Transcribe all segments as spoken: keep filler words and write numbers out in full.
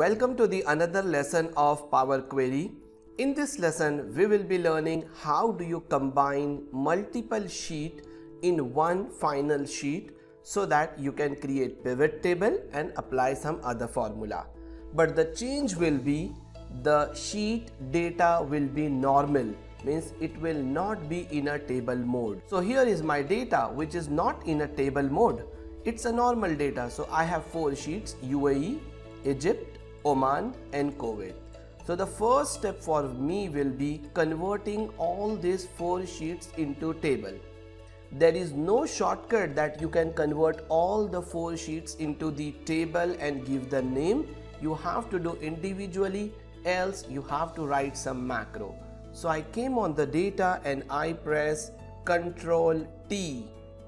Welcome to the another lesson of Power Query. In this lesson, we will be learning how do you combine multiple sheets in one final sheet so that you can create pivot table and apply some other formula. But the change will be the sheet data will be normal, means it will not be in a table mode. So here is my data which is not in a table mode. It's a normal data. So I have four sheets: U A E, Egypt, Oman and Kuwait. So the first step for me will be converting all these four sheets into table. There is no shortcut that you can convert all the four sheets into the table and give the name. You have to do individually, else you have to write some macro. So I came on the data and I press Control T,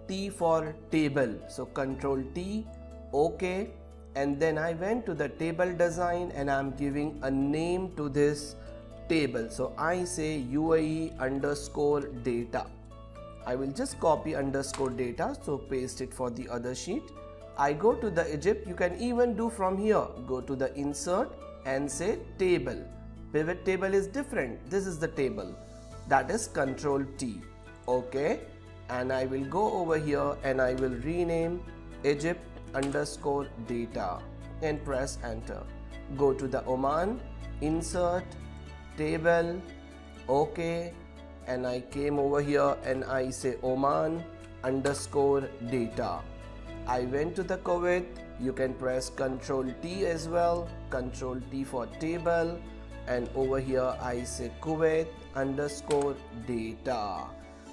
T for table. So Control T, OK. And then I went to the table design and I'm giving a name to this table. So I say U A E underscore data. I will just copy underscore data, so paste it for the other sheet. I go to the Egypt. You can even do from here. Go to the insert and say table. Pivot table is different. This is the table. That is Control T. Okay. And I will go over here and I will rename Egypt underscore data and press enter. Go to the Oman, insert, table, OK, and I came over here and I say Oman underscore data. I went to the Kuwait. You can press Control T as well, Control T for table, and over here I say Kuwait underscore data.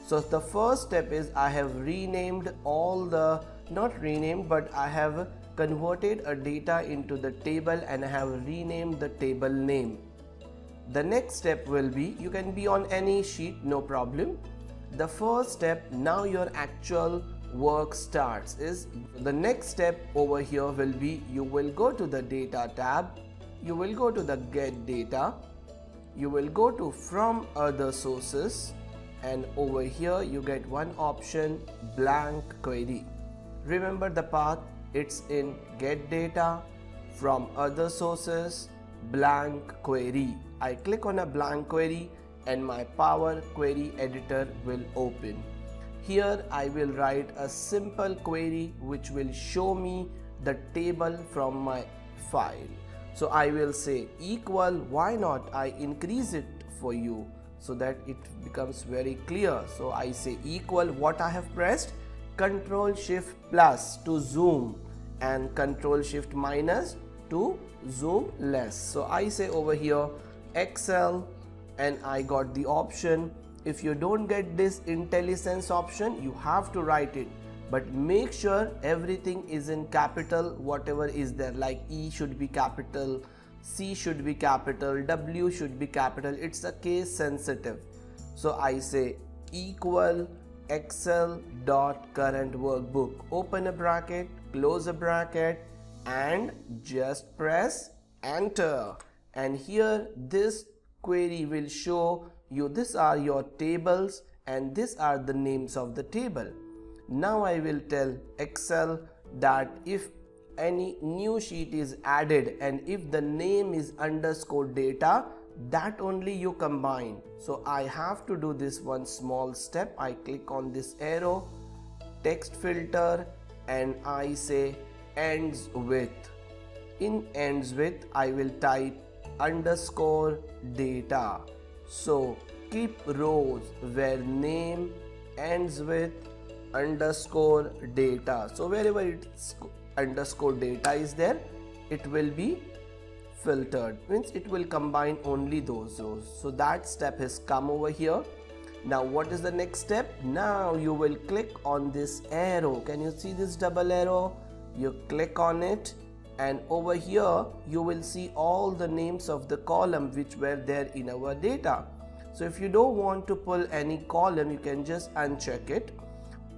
So the first step is I have renamed all the not renamed but I have converted a data into the table and I have renamed the table name. The next step will be, you can be on any sheet, no problem. The first step, now your actual work starts, is the next step over here will be you will go to the data tab, you will go to the get data, you will go to from other sources, and over here you get one option, blank query. Remember the path, it's in get data, from other sources, blank query. I click on a blank query and my Power Query editor will open. Here I will write a simple query which will show me the table from my file. So I will say equal, why not I increase it for you so that it becomes very clear. So I say equal, what I have pressed, Control Shift plus to zoom and Control Shift minus to zoom less. So I say over here Excel and I got the option. If you don't get this IntelliSense option, you have to write it, but make sure everything is in capital. Whatever is there, like E should be capital, C should be capital, W should be capital. It's a case sensitive. So I say equal Excel dot current workbook, open a bracket, close a bracket, and just press enter. And here this query will show you these are your tables and these are the names of the table. Now I will tell Excel that if any new sheet is added and if the name is underscore data, that only you combine. So I have to do this one small step. I click on this arrow, text filter, and I say ends with. In ends with I will type underscore data. So keep rows where name ends with underscore data. So wherever it's underscore data is there, it will be filtered, means it will combine only those rows. So that step has come over here. Now what is the next step? Now you will click on this arrow. Can you see this double arrow? You click on it and over here you will see all the names of the column which were there in our data. So if you don't want to pull any column, you can just uncheck it,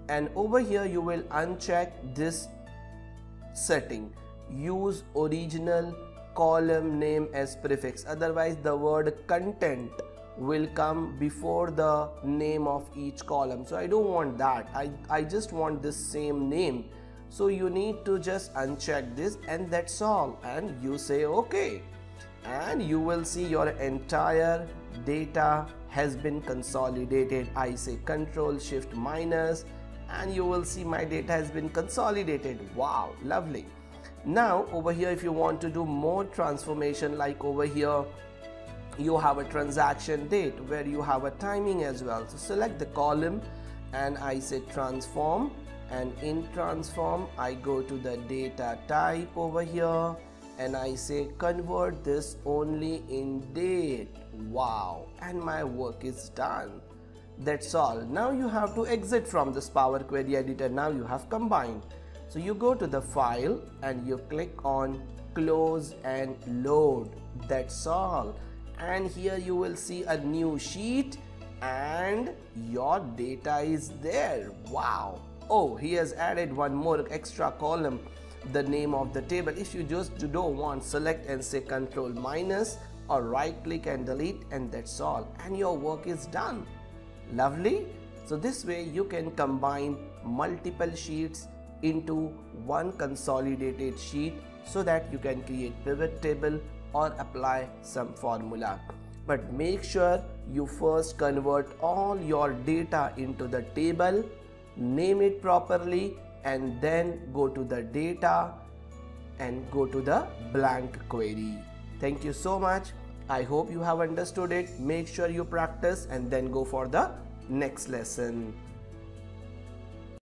and over here you will uncheck this setting, use original column name as prefix, otherwise the word content will come before the name of each column. So I don't want that. I, I just want this same name. So you need to just uncheck this, and that's all, and you say okay, and you will see your entire data has been consolidated. I say Control Shift minus, and you will see my data has been consolidated. Wow, lovely. Now over here, if you want to do more transformation, like over here you have a transaction date where you have a timing as well, so select the column and I say transform, and in transform I go to the data type over here and I say convert this only in date. Wow, and my work is done. That's all. Now you have to exit from this Power Query editor. Now you have combined, so you go to the file and you click on close and load. That's all, and here you will see a new sheet and your data is there. Wow. Oh, he has added one more extra column, the name of the table. If you just don't want, select and say Control minus or right click and delete, and that's all, and your work is done. Lovely. So this way you can combine multiple sheets into one consolidated sheet so that you can create pivot table or apply some formula. But make sure you first convert all your data into the table, name it properly, and then go to the data and go to the blank query. Thank you so much. I hope you have understood it. Make sure you practice and then go for the next lesson.